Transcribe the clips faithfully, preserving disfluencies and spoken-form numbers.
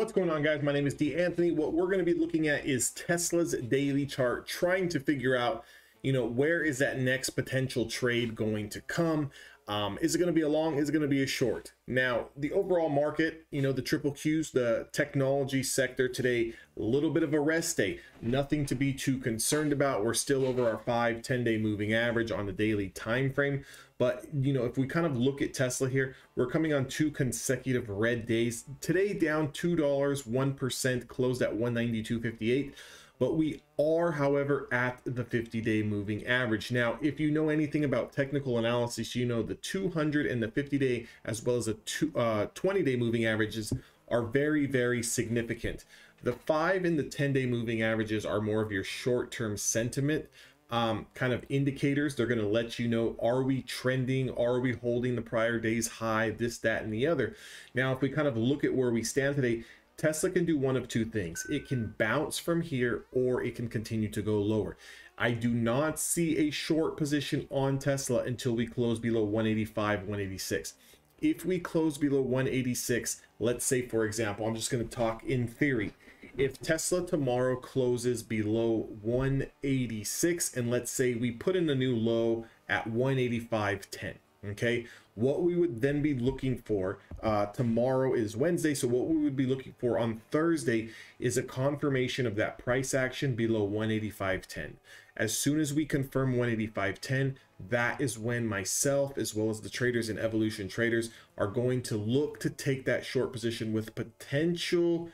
What's going on, guys? My name is D. Anthony. What we're going to be looking at is Tesla's daily chart, trying to figure out, you know, where is that next potential trade going to come? Um, is it going to be a long? Is it going to be a short? Now, the overall market, you know, the triple Qs, the technology sector today, a little bit of a rest day. Nothing to be too concerned about. We're still over our five, ten day moving average on the daily time frame. But, you know, if we kind of look at Tesla here, we're coming on two consecutive red days. Today, down two dollars, one percent, closed at one ninety-two fifty-eight. But we are, however, at the fifty day moving average. Now, if you know anything about technical analysis, you know the two hundred and the fifty day, as well as the twenty day moving averages, are very, very significant. The five and the ten day moving averages are more of your short-term sentiment um, kind of indicators. They're going to let you know, are we trending? Are we holding the prior day's high? This, that, and the other. Now, if we kind of look at where we stand today, Tesla can do one of two things. It can bounce from here, or it can continue to go lower. I do not see a short position on Tesla until we close below one eighty-five, one eighty-six. If we close below one eighty-six, let's say, for example, I'm just going to talk in theory. If Tesla tomorrow closes below one eighty-six, and let's say we put in a new low at one eighty-five ten. Okay, what we would then be looking for, uh, tomorrow is Wednesday, so what we would be looking for on Thursday is a confirmation of that price action below one eighty-five ten. As soon as we confirm one eighty-five ten, that is when myself, as well as the traders in Evolution Traders, are going to look to take that short position with potential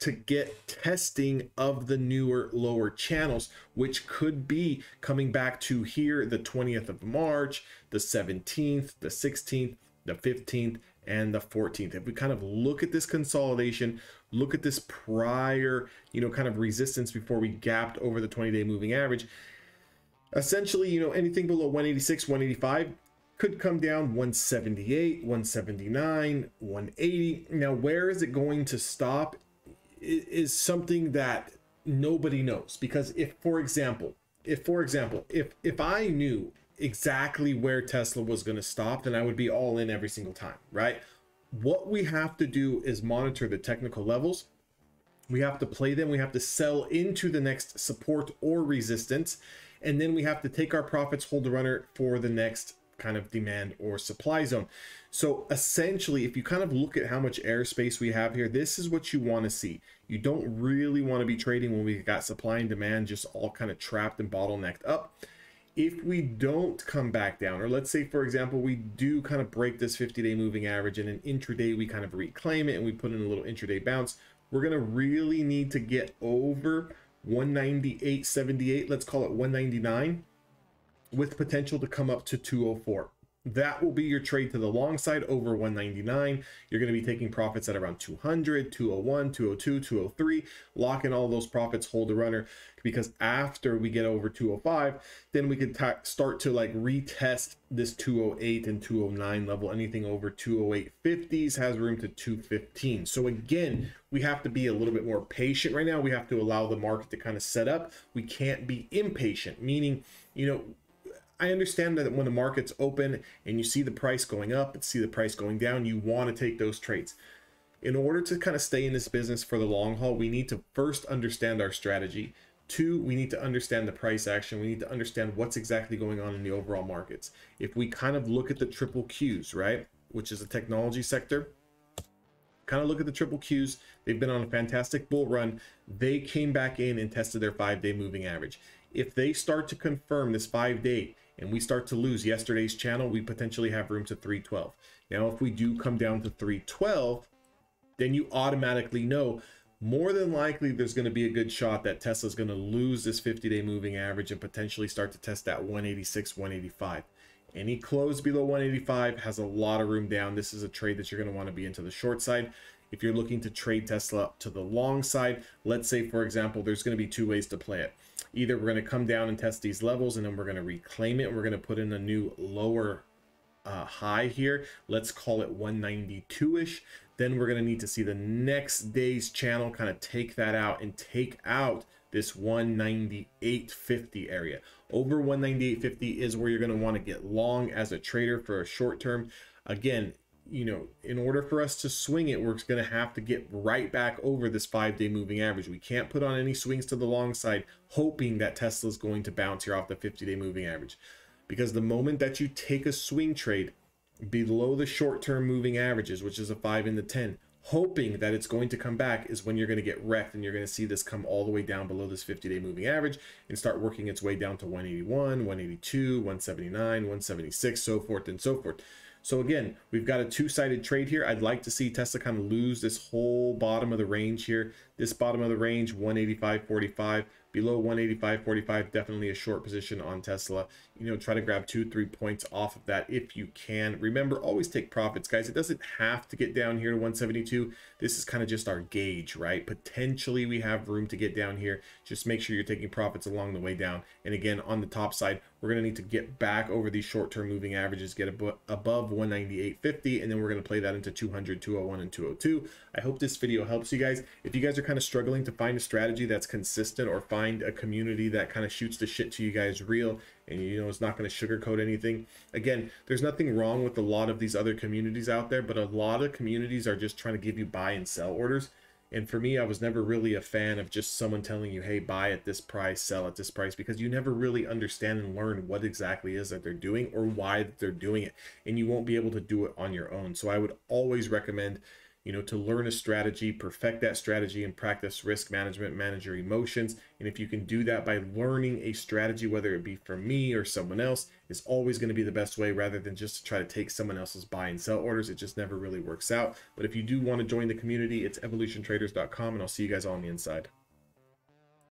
to get testing of the newer lower channels, which could be coming back to here the twentieth of March, the seventeenth, the sixteenth, the fifteenth, and the fourteenth. If we kind of look at this consolidation, look at this prior, you know, kind of resistance before we gapped over the twenty day moving average, essentially, you know, anything below one eighty-six, one eighty-five could come down, one seventy-eight, one seventy-nine, one eighty. Now, where is it going to stop is something that nobody knows, because if for example if for example if if I knew exactly where Tesla was going to stop, then I would be all in every single time, right? What we have to do is monitor the technical levels. We have to play them. We have to sell into the next support or resistance, and then we have to take our profits, hold the runner for the next kind of demand or supply zone. So essentially, if you kind of look at how much airspace we have here, this is what you want to see. You don't really want to be trading when we got supply and demand just all kind of trapped and bottlenecked up. If we don't come back down, or let's say for example we do kind of break this fifty day moving average and an intraday we kind of reclaim it and we put in a little intraday bounce, we're going to really need to get over one ninety-eight seventy-eight, let's call it one ninety-nine, with potential to come up to two oh four. That will be your trade to the long side over one ninety-nine. You're going to be taking profits at around two hundred, two oh one, two oh two, two oh three, lock in all those profits, hold the runner, because after we get over two oh five, then we can start to like retest this two oh eight and two oh nine level. Anything over two oh eight fifties has room to two fifteen. So again, we have to be a little bit more patient right now. We have to allow the market to kind of set up. We can't be impatient, meaning, you know, I understand that when the market's open and you see the price going up and see the price going down, you want to take those trades. In order to kind of stay in this business for the long haul, we need to first understand our strategy. Two, we need to understand the price action. We need to understand what's exactly going on in the overall markets. If we kind of look at the triple Qs, right, which is the technology sector, kind of look at the triple Qs. They've been on a fantastic bull run. They came back in and tested their five day moving average. If they start to confirm this five day and we start to lose yesterday's channel, we potentially have room to three twelve. Now, if we do come down to three twelve, then you automatically know more than likely there's going to be a good shot that Tesla's going to lose this fifty day moving average and potentially start to test that one eighty-six, one eighty-five. Any close below one eighty-five has a lot of room down. This is a trade that you're going to want to be into the short side. If you're looking to trade Tesla to the long side, let's say, for example, there's going to be two ways to play it. Either we're going to come down and test these levels, and then we're going to reclaim it. We're going to put in a new lower uh, high here. Let's call it one ninety-two-ish. Then we're going to need to see the next day's channel kind of take that out and take out this one ninety-eight fifty area. Over one ninety-eight fifty is where you're going to want to get long as a trader for a short term. Again, you know, in order for us to swing it, we're going to have to get right back over this five-day moving average. We can't put on any swings to the long side hoping that Tesla is going to bounce here off the fifty-day moving average, because the moment that you take a swing trade below the short-term moving averages, which is a five and the ten, hoping that it's going to come back, is when you're going to get wrecked, and you're going to see this come all the way down below this fifty-day moving average and start working its way down to one eighty-one, one eighty-two, one seventy-nine, one seventy-six, so forth and so forth. So again, we've got a two-sided trade here. I'd like to see Tesla kind of lose this whole bottom of the range here. This bottom of the range, one eighty-five forty-five. Below one eighty-five forty-five, definitely a short position on Tesla. You know, try to grab two, three points off of that if you can. Remember, always take profits, guys. It doesn't have to get down here to one seventy-two. This is kind of just our gauge, right? Potentially, we have room to get down here. Just make sure you're taking profits along the way down. And again, on the top side, we're going to need to get back over these short-term moving averages, get above one ninety-eight fifty, and then we're going to play that into two hundred, two oh one, and two oh two. I hope this video helps you guys. If you guys are kind of struggling to find a strategy that's consistent, or find a community that kind of shoots the shit to you guys real, and you know it's not going to sugarcoat anything, again, there's nothing wrong with a lot of these other communities out there, but a lot of communities are just trying to give you buy and sell orders. And for me, I was never really a fan of just someone telling you, hey, buy at this price, sell at this price, because you never really understand and learn what exactly is that they're doing or why they're doing it. And you won't be able to do it on your own. So I would always recommend, you know, to learn a strategy, perfect that strategy, and practice risk management, manage your emotions. And if you can do that by learning a strategy, whether it be from me or someone else, is always going to be the best way, rather than just to try to take someone else's buy and sell orders. It just never really works out. But if you do want to join the community, it's evolution traders dot com, and I'll see you guys all on the inside.